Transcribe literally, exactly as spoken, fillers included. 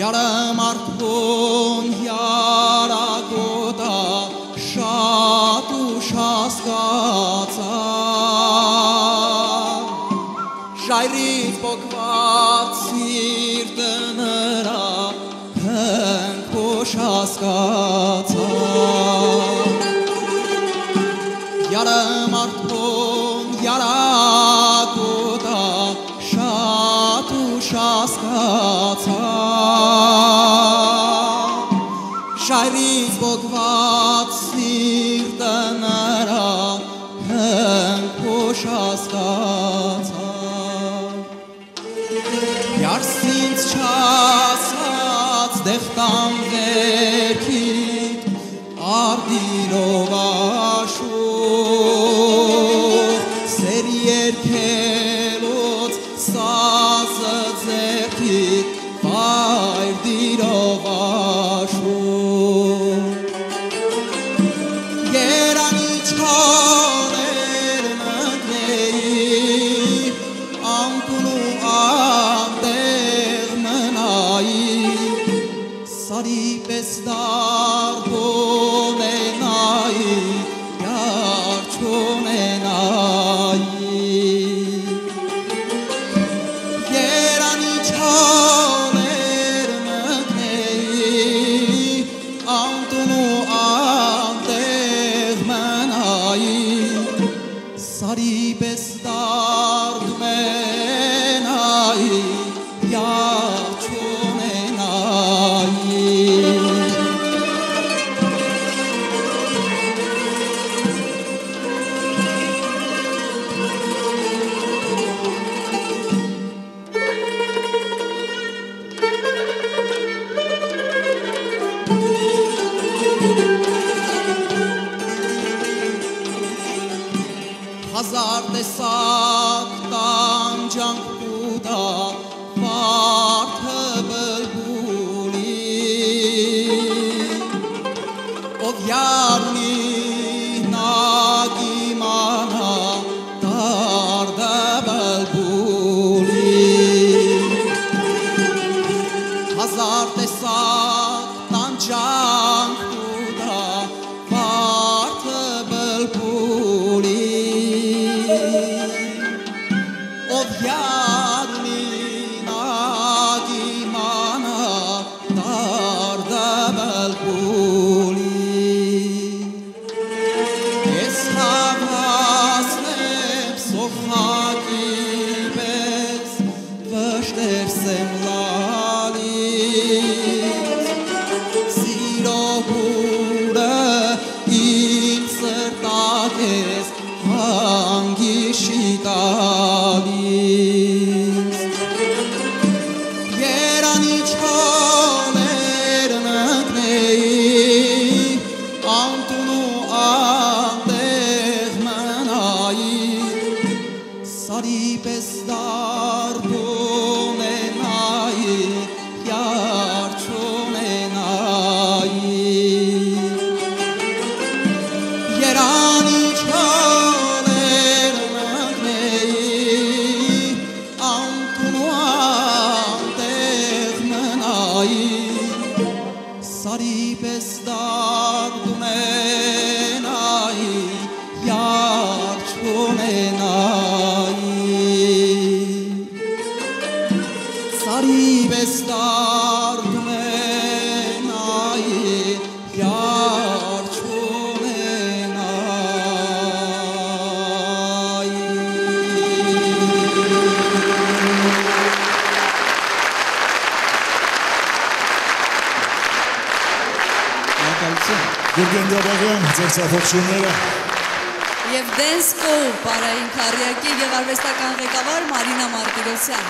Yaram artun yaragoda shatu shaskatsa Jairi pokvat sirtenera henko shaskatsa Yaram artun yaragoda shatu shaskatsa Շայրից բոգված սիրտները հենք կոշ ասկացա Յարս ինձ չասաց դեղտան վերքիտ արդիրով աշուղ Սեր երկելոց սազը ձեղքիտ Այրդիրով աշուղ Եվ դենս կոմպարային քարյակի և արվեստական ղեկավար Մարինա Մարտիրոսյան։